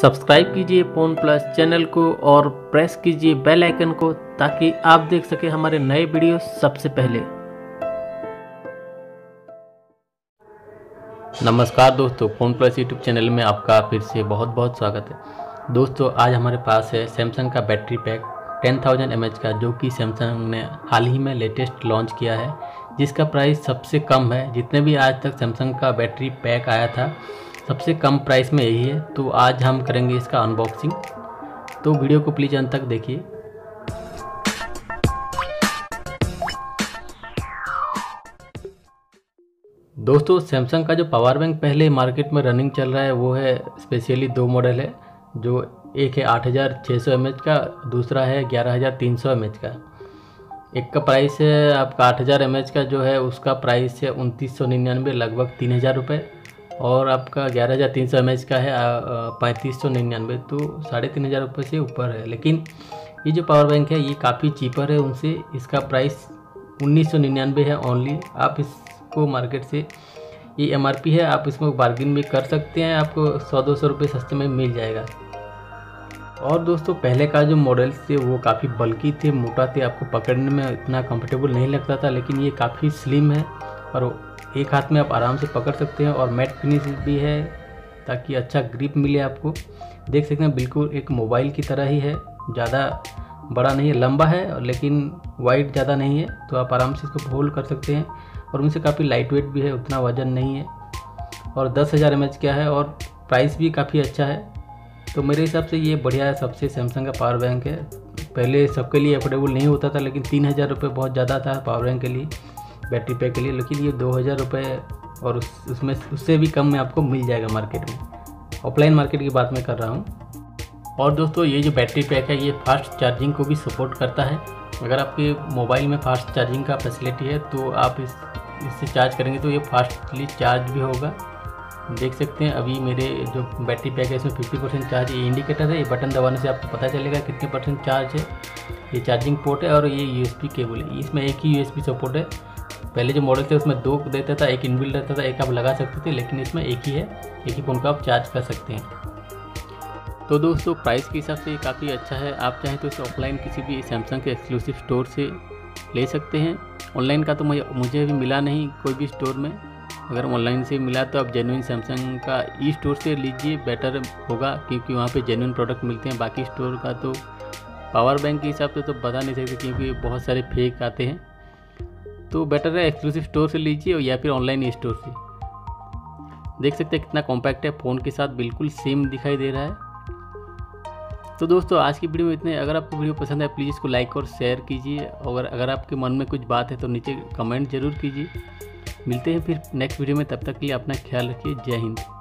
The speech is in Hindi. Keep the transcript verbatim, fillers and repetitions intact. सब्सक्राइब कीजिए फोन प्लस चैनल को और प्रेस कीजिए बेल आइकन को ताकि आप देख सकें हमारे नए वीडियो सबसे पहले। नमस्कार दोस्तों, फोन प्लस यूट्यूब चैनल में आपका फिर से बहुत बहुत स्वागत है। दोस्तों, आज हमारे पास है सैमसंग का battery pack ten thousand M H का, जो कि सैमसंग ने हाल ही में लेटेस्ट लॉन्च किया है, जिसका प्राइस सबसे कम है। जितने भी आज तक सैमसंग का बैटरी पैक आया था सबसे कम प्राइस में यही है। तो आज हम करेंगे इसका अनबॉक्सिंग, तो वीडियो को प्लीज़ अंत तक देखिए। दोस्तों, सैमसंग का जो पावर बैंक पहले मार्केट में रनिंग चल रहा है वो है स्पेशली दो मॉडल है, जो एक है आठ हज़ार छः सौ एमएच का, दूसरा है ग्यारह हज़ार तीन सौ एमएच का। एक का प्राइस है आपका आठ हज़ार एमएच का जो है उसका प्राइस है उनतीस सौ निन्यानवे, लगभग तीन हज़ार रुपये, और आपका ग्यारह हज़ार तीन सौ एम एच का है पैंतीस सौ निन्यानवे, तो साढ़े तीन हज़ार रुपये से ऊपर है। लेकिन ये जो पावर बैंक है ये काफ़ी चीपर है उनसे, इसका प्राइस उन्नीस सौ निन्यानवे है ओनली। आप इसको मार्केट से, ये एम आर पी है, आप इसमें बार्गिन भी कर सकते हैं, आपको सौ दो सौ रुपये सस्ते में मिल जाएगा। और दोस्तों, पहले का जो मॉडल्स थे वो काफ़ी बल्कि थे, मोटा थे, आपको पकड़ने में इतना कंफर्टेबल नहीं लगता था, लेकिन ये काफ़ी स्लिम है और एक हाथ में आप आराम से पकड़ सकते हैं, और मैट फिनिश भी है ताकि अच्छा ग्रिप मिले आपको। देख सकते हैं, बिल्कुल एक मोबाइल की तरह ही है, ज़्यादा बड़ा नहीं है, लंबा है लेकिन वाइड ज़्यादा नहीं है, तो आप आराम से इसको होल्ड कर सकते हैं। और उनसे काफ़ी लाइट वेट भी है, उतना वजन नहीं है, और दस हज़ार एम एच का है, और प्राइस भी काफ़ी अच्छा है। तो मेरे हिसाब से ये बढ़िया है, सबसे सैमसंग का पावर बैंक है। पहले सबके लिए अफोर्डेबल नहीं होता था, लेकिन तीन हज़ार रुपये बहुत ज़्यादा था पावर बैंक के लिए, बैटरी पैक के लिए, लेकिन ये दो हज़ार रुपये और उस उसमें उससे भी कम में आपको मिल जाएगा मार्केट में। ऑफलाइन मार्केट की बात मैं कर रहा हूँ। और दोस्तों, ये जो बैटरी पैक है ये फास्ट चार्जिंग को भी सपोर्ट करता है। अगर आपके मोबाइल में फास्ट चार्जिंग का फैसिलिटी है तो आप इस इससे चार्ज करेंगे तो ये फास्टली चार्ज भी होगा। देख सकते हैं, अभी मेरे जो बैटरी पैक है इसमें फिफ्टी परसेंट चार्ज, ये इंडिकेटर है, ये बटन दबाने से आपको पता चलेगा कितने परसेंट चार्ज है। ये चार्जिंग पोर्ट है और ये यू एस पी केबल है, इसमें एक ही यू एस पी सपोर्ट है। पहले जो मॉडल थे उसमें दो देता था, एक इनबिल्ट रहता था, एक आप लगा सकते थे, लेकिन इसमें एक ही है, एक ही फ़ोन को आप चार्ज कर सकते हैं। तो दोस्तों, प्राइस के हिसाब से ये काफ़ी अच्छा है। आप चाहें तो इसे ऑफलाइन किसी भी सैमसंग के एक्सक्लूसिव स्टोर से ले सकते हैं। ऑनलाइन का तो मुझे भी मिला नहीं कोई भी स्टोर में, अगर ऑनलाइन से मिला तो आप जेन्युइन सैमसंग का ई स्टोर से लीजिए, बेटर होगा, क्योंकि वहाँ पर जेन्युइन प्रोडक्ट मिलते हैं। बाकी स्टोर का तो पावर बैंक के हिसाब से तो बता नहीं सकते, क्योंकि बहुत सारे फेक आते हैं, तो बेटर है एक्सक्लूसिव स्टोर से लीजिए या फिर ऑनलाइन स्टोर से। देख सकते हैं कितना कॉम्पैक्ट है, फ़ोन के साथ बिल्कुल सेम दिखाई दे रहा है। तो दोस्तों, आज की वीडियो में इतने। अगर आपको वीडियो पसंद है प्लीज़ इसको लाइक और शेयर कीजिए, और अगर आपके मन में कुछ बात है तो नीचे कमेंट जरूर कीजिए। मिलते हैं फिर नेक्स्ट वीडियो में, तब तक के लिए अपना ख्याल रखिए। जय हिंद।